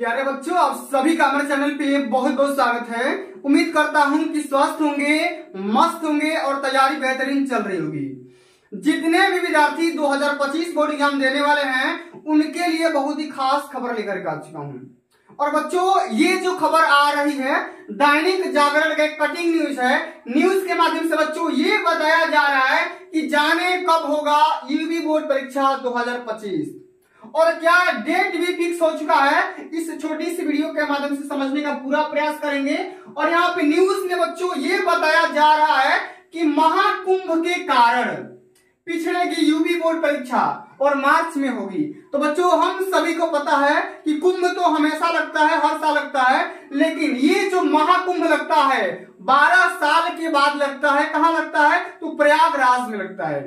प्यारे बच्चों, आप सभी का हमारे चैनल पे बहुत बहुत स्वागत है। उम्मीद करता हूं कि स्वस्थ होंगे, मस्त होंगे और तैयारी बेहतरीन चल रही होगी। जितने भी विद्यार्थी 2025 बोर्ड एग्जाम देने वाले हैं उनके लिए बहुत ही खास खबर लेकर के आ चुका हूं। और बच्चों, ये जो खबर आ रही है दैनिक जागरण का कटिंग न्यूज है। न्यूज के माध्यम से बच्चों ये बताया जा रहा है कि जाने कब होगा यूपी बोर्ड परीक्षा 2025 और क्या डेट भी फिक्स हो चुका है। इस छोटी सी वीडियो के माध्यम से समझने का पूरा प्रयास करेंगे। और यहाँ पे न्यूज में बच्चों ये बताया जा रहा है कि महाकुंभ के कारण पिछड़ेगी यूपी बोर्ड परीक्षा और मार्च में होगी। तो बच्चों हम सभी को पता है कि कुंभ तो हमेशा लगता है, हर साल लगता है, लेकिन ये जो महाकुंभ लगता है 12 साल के बाद लगता है। कहाँ लगता है? तो प्रयागराज में लगता है।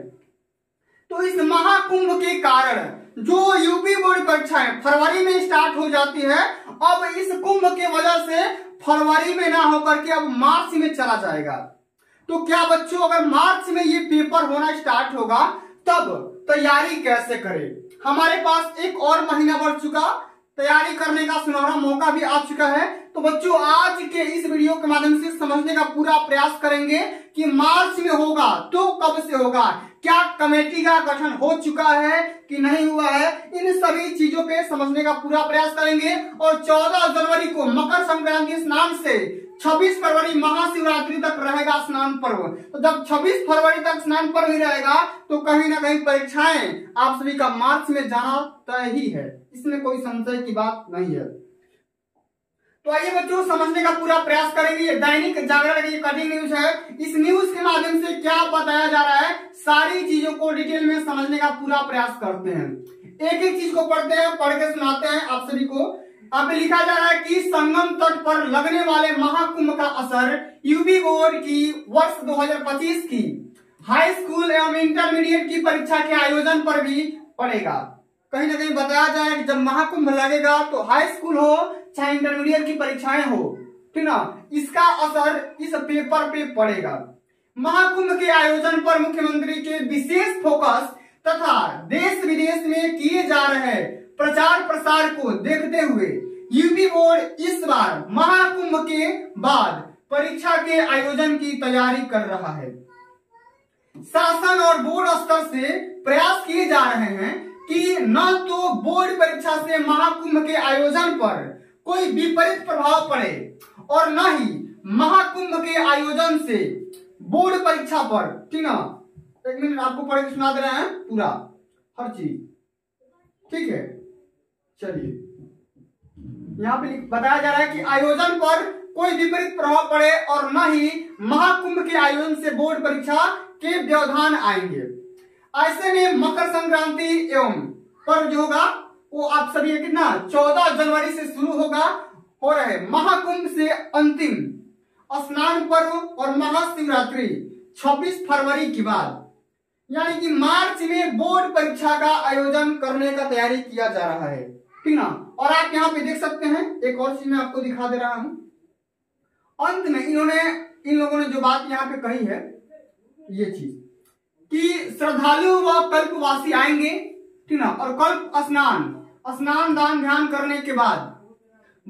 तो इस महाकुंभ के कारण जो यूपी बोर्ड परीक्षाएं फरवरी में स्टार्ट हो जाती है, अब इस कुंभ के वजह से फरवरी में ना होकर के अब मार्च में चला जाएगा। तो क्या बच्चों, अगर मार्च में ये पेपर होना स्टार्ट होगा तब तैयारी कैसे करें? हमारे पास एक और महीना बढ़ चुका, तैयारी करने का सुनहरा मौका भी आ चुका है। तो बच्चों आज के इस वीडियो के माध्यम से समझने का पूरा प्रयास करेंगे कि मार्च में होगा तो कब से होगा, क्या कमेटी का गठन हो चुका है कि नहीं हुआ है, इन सभी चीजों पे समझने का पूरा प्रयास करेंगे। और 14 जनवरी को मकर संक्रांति स्नान से 26 फरवरी महाशिवरात्रि तक रहेगा स्नान पर्व। तो जब 26 फरवरी तक स्नान पर्व ही रहेगा तो कहीं ना कहीं परीक्षाएं आप सभी का मार्च में जाना तय ही है, इसमें कोई संशय की बात नहीं है। तो आइए बच्चों समझने का पूरा प्रयास करेंगे। ये दैनिक जागरण की कटिंग न्यूज है। इस न्यूज के माध्यम से क्या बताया जा रहा है सारी चीजों को डिटेल में समझने का पूरा प्रयास करते हैं। एक एक चीज को पढ़ते हैं, पढ़ के सुनाते हैं आप सभी को। अब लिखा जा रहा है कि संगम तट पर लगने वाले महाकुंभ का असर यूपी बोर्ड की वर्ष 2025 की हाई स्कूल एवं इंटरमीडिएट की परीक्षा के आयोजन पर भी पड़ेगा। कहीं ना कहीं बताया जाए कि जब महाकुंभ लगेगा तो हाई स्कूल हो चाहे इंटरमीडिएट की परीक्षाएं हो, ठीक ना, इसका असर इस पेपर पे पड़ेगा। महाकुंभ के आयोजन पर मुख्यमंत्री के विशेष फोकस तथा देश विदेश में किए जा रहे प्रचार प्रसार को देखते हुए यूपी बोर्ड इस बार महाकुंभ के बाद परीक्षा के आयोजन की तैयारी कर रहा है। शासन और बोर्ड स्तर से प्रयास किए जा रहे हैं कि न तो बोर्ड परीक्षा से महाकुंभ के आयोजन पर कोई विपरीत प्रभाव पड़े और न ही महाकुंभ के आयोजन से बोर्ड परीक्षा पर, ठीक ना। एक मिनट आपको पढ़ के सुना दे रहे हैं पूरा हर चीज, ठीक है। चलिए यहाँ पे बताया जा रहा है कि आयोजन पर कोई विपरीत प्रभाव पड़े और न ही महाकुंभ के आयोजन से बोर्ड परीक्षा के व्यवधान आएंगे। ऐसे में मकर संक्रांति एवं पर्व जो होगा वो आप सभी कितना 14 जनवरी से शुरू होगा, हो रहे महाकुंभ से अंतिम स्नान पर्व और महाशिवरात्रि 26 फरवरी के बाद, यानी कि मार्च में बोर्ड परीक्षा का आयोजन करने का तैयारी किया जा रहा है, ठीक ना। और आप यहाँ पे देख सकते हैं एक और चीज मैं आपको दिखा दे रहा हूं। अंत में इन लोगों ने जो बात यहाँ पे कही है ये चीज कि श्रद्धालु व कल्पवासी आएंगे, ठीक ना, और कल्प स्नान दान ध्यान करने के बाद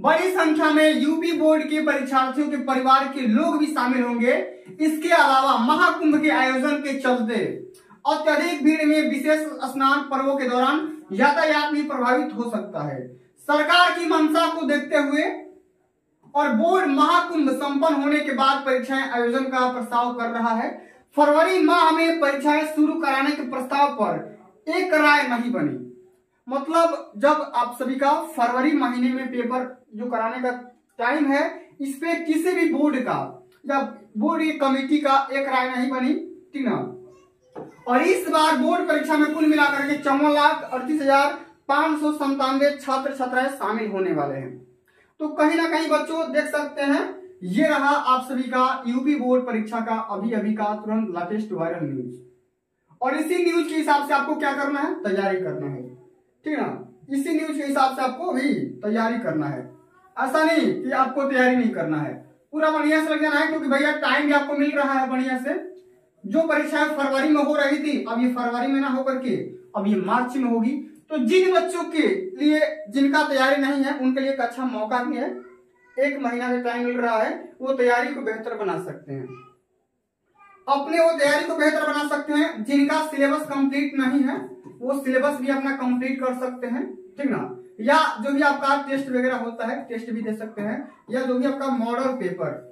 बड़ी संख्या में यूपी बोर्ड के परीक्षार्थियों के परिवार के लोग भी शामिल होंगे। इसके अलावा महाकुंभ के आयोजन के चलते अत्यधिक भीड़ में विशेष स्नान पर्वों के दौरान यातायात भी प्रभावित हो सकता है। सरकार की मंशा को देखते हुए और बोर्ड महाकुंभ संपन्न होने के बाद परीक्षाएं आयोजन का प्रस्ताव कर रहा है। फरवरी माह में परीक्षाएं शुरू कराने के प्रस्ताव पर एक राय नहीं बनी। मतलब जब आप सभी का फरवरी महीने में पेपर जो कराने का टाइम है, इस पे किसी भी बोर्ड का या बोर्ड की कमेटी का एक राय नहीं बनी, ठीक ना। और इस बार बोर्ड परीक्षा में कुल मिलाकर के 54,38,597 छात्र छात्राएं शामिल होने वाले हैं। तो कहीं ना कहीं बच्चों देख सकते हैं, ये रहा आप सभी का यूपी बोर्ड परीक्षा का अभी का तुरंत लेटेस्ट वायरल न्यूज। और इसी न्यूज के हिसाब से आपको क्या करना है, तैयारी करना है, ठीक ना। इसी न्यूज के हिसाब से आपको भी तैयारी करना है। ऐसा नहीं कि आपको तैयारी नहीं करना है, पूरा बढ़िया से लग जाना है, क्योंकि भैया टाइम भी आपको मिल रहा है बढ़िया से। जो परीक्षाएं फरवरी में हो रही थी अब ये फरवरी में ना होकर के अब ये मार्च में होगी। तो जिन बच्चों के लिए जिनका तैयारी नहीं है उनके लिए एक अच्छा मौका भी है, एक महीना का टाइम मिल रहा है, वो तैयारी को बेहतर बना सकते हैं अपने, वो तैयारी को बेहतर बना सकते हैं। जिनका सिलेबस कंप्लीट नहीं है वो सिलेबस भी अपना कंप्लीट कर सकते हैं, ठीक ना, या जो भी आपका टेस्ट वगैरह होता है टेस्ट भी दे सकते हैं, या जो भी आपका मॉडल पेपर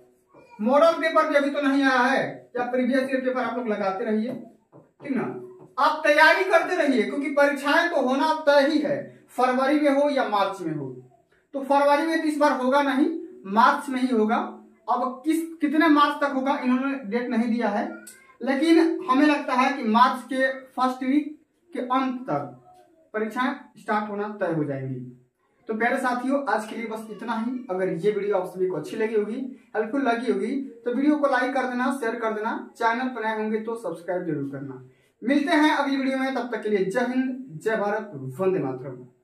भी अभी तो नहीं आया है, या प्रीवियस ईयर पेपर आप लोग लगाते रहिए, ठीक ना, आप तैयारी करते रहिए क्योंकि परीक्षाएं तो होना तय ही है, फरवरी में हो या मार्च में हो। तो फरवरी में तो इस बार होगा नहीं, मार्च में ही होगा। अब कितने मार्च तक होगा इन्होंने डेट नहीं दिया है, लेकिन हमें लगता है कि मार्च के फर्स्ट वीक के अंत तक परीक्षाएं स्टार्ट होना तय हो जाएंगी। तो प्यारे साथियों आज के लिए बस इतना ही। अगर ये वीडियो आप सभी को अच्छी लगी होगी, हेल्पफुल लगी होगी तो वीडियो को लाइक कर देना, शेयर कर देना, चैनल पर नए होंगे तो सब्सक्राइब जरूर करना। मिलते हैं अगली वीडियो में, तब तक के लिए जय हिंद, जय भारत, वंदे मातरम।